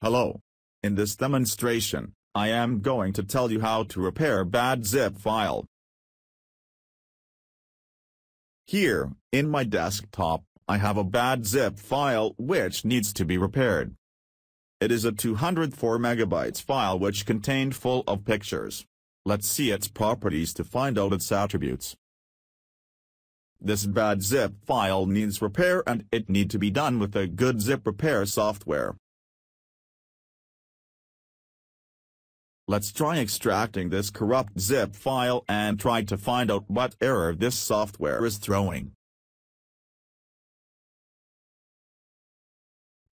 Hello. In this demonstration, I am going to tell you how to repair BadZip file. Here, in my desktop, I have a BadZip file which needs to be repaired. It is a 204 MB file which contained full of pictures. Let's see its properties to find out its attributes. This BadZip file needs repair and it need to be done with a good zip repair software. Let's try extracting this corrupt zip file and try to find out what error this software is throwing.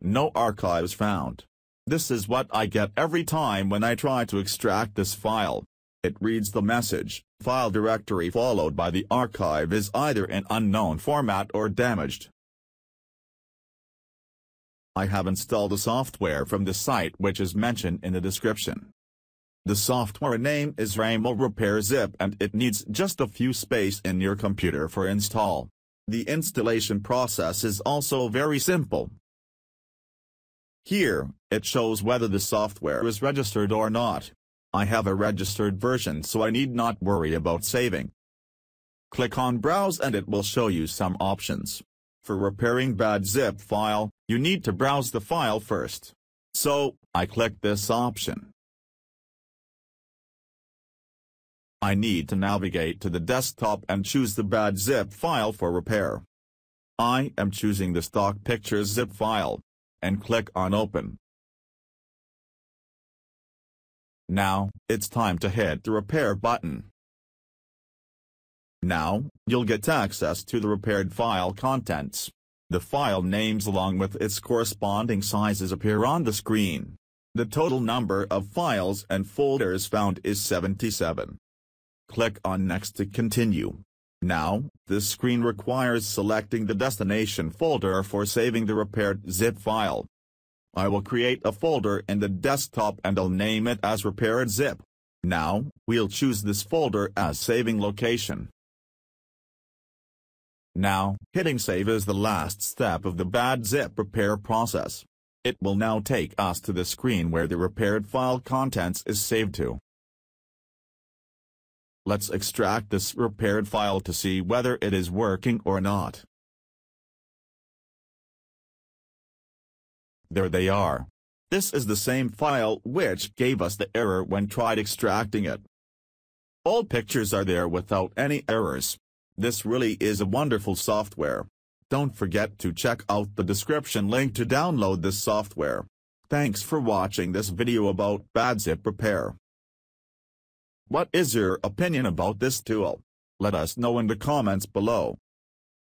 No archives found. This is what I get every time when I try to extract this file. It reads the message, file directory followed by the archive is either in unknown format or damaged. I have installed the software from the site which is mentioned in the description. The software name is RAML Repair Zip and it needs just a few space in your computer for install. The installation process is also very simple. Here, it shows whether the software is registered or not. I have a registered version so I need not worry about saving. Click on Browse and it will show you some options. For repairing BadZip file, you need to browse the file first. So, I click this option. I need to navigate to the desktop and choose the BadZip file for repair. I am choosing the stock pictures zip file, and click on Open. Now, it's time to hit the Repair button. Now, you'll get access to the repaired file contents. The file names along with its corresponding sizes appear on the screen. The total number of files and folders found is 77. Click on Next to continue. Now, this screen requires selecting the destination folder for saving the repaired zip file. I will create a folder in the desktop and I'll name it as repaired zip. Now, we'll choose this folder as saving location. Now, hitting save is the last step of the BadZip repair process. It will now take us to the screen where the repaired file contents is saved to. Let's extract this repaired file to see whether it is working or not. There they are. This is the same file which gave us the error when tried extracting it. All pictures are there without any errors. This really is a wonderful software. Don't forget to check out the description link to download this software. Thanks for watching this video about BadZip Repair. What is your opinion about this tool? Let us know in the comments below.